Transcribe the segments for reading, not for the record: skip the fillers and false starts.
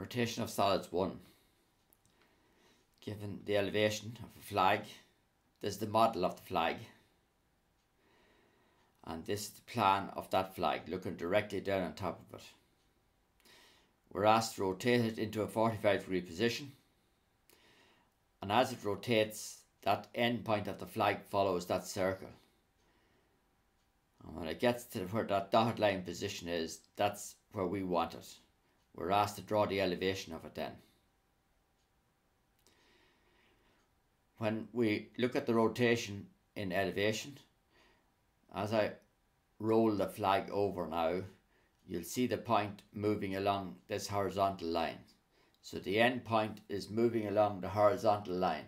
Rotation of solids 1. Given the elevation of a flag, this is the model of the flag, and this is the plan of that flag looking directly down on top of it. We're asked to rotate it into a 45 degree position, and as it rotates, that end point of the flag follows that circle. And when it gets to where that dotted line position is, that's where we want it. We're asked to draw the elevation of it then. When we look at the rotation in elevation, as I roll the flag over now, you'll see the point moving along this horizontal line. So the end point is moving along the horizontal line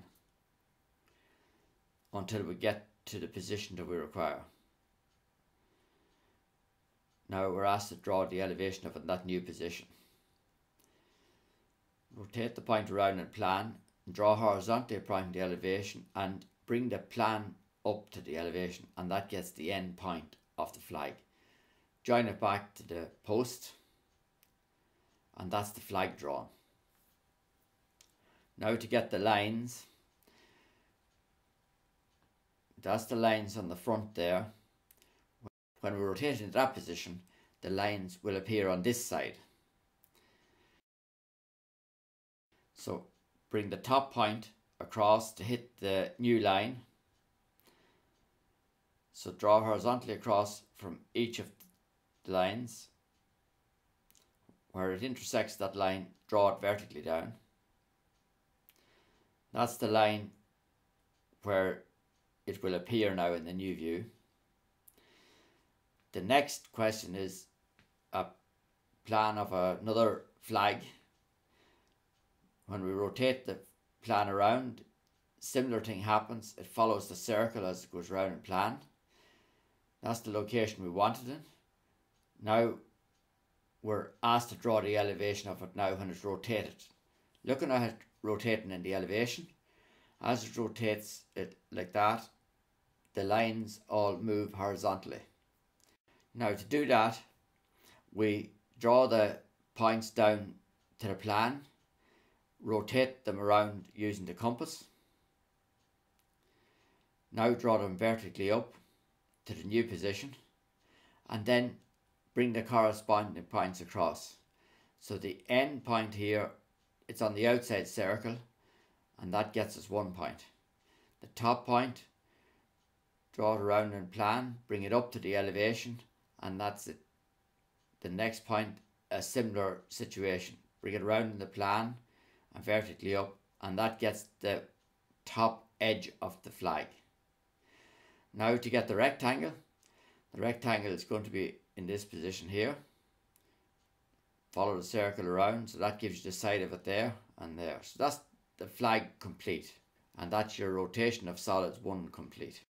until we get to the position that we require. Now we're asked to draw the elevation of it in that new position. Rotate the point around and plan, and draw horizontally pointing the elevation, and bring the plan up to the elevation, and that gets the end point of the flag. Join it back to the post, and that's the flag drawn. Now to get the lines, that's the lines on the front there. When we rotate into that position, the lines will appear on this side. So bring the top point across to hit the new line. So draw horizontally across from each of the lines. Where it intersects that line, draw it vertically down. That's the line where it will appear now in the new view. The next question is a plan of another flag. When we rotate the plan around, similar thing happens. It follows the circle as it goes around and plan. That's the location we wanted in. Now we're asked to draw the elevation of it now when it's rotated. Looking at it rotating in the elevation, as it rotates it like that, the lines all move horizontally. Now to do that, we draw the points down to the plan, rotate them around using the compass. Now draw them vertically up to the new position, and then bring the corresponding points across. So the end point here, it's on the outside circle, and that gets us 1 point. The top point, draw it around and plan, bring it up to the elevation, and that's it. The next point, a similar situation. Bring it around in the plan and vertically up, and that gets the top edge of the flag. Now to get the rectangle is going to be in this position here. Follow the circle around, so that gives you the side of it there and there. So that's the flag complete, and that's your rotation of solids 1 complete.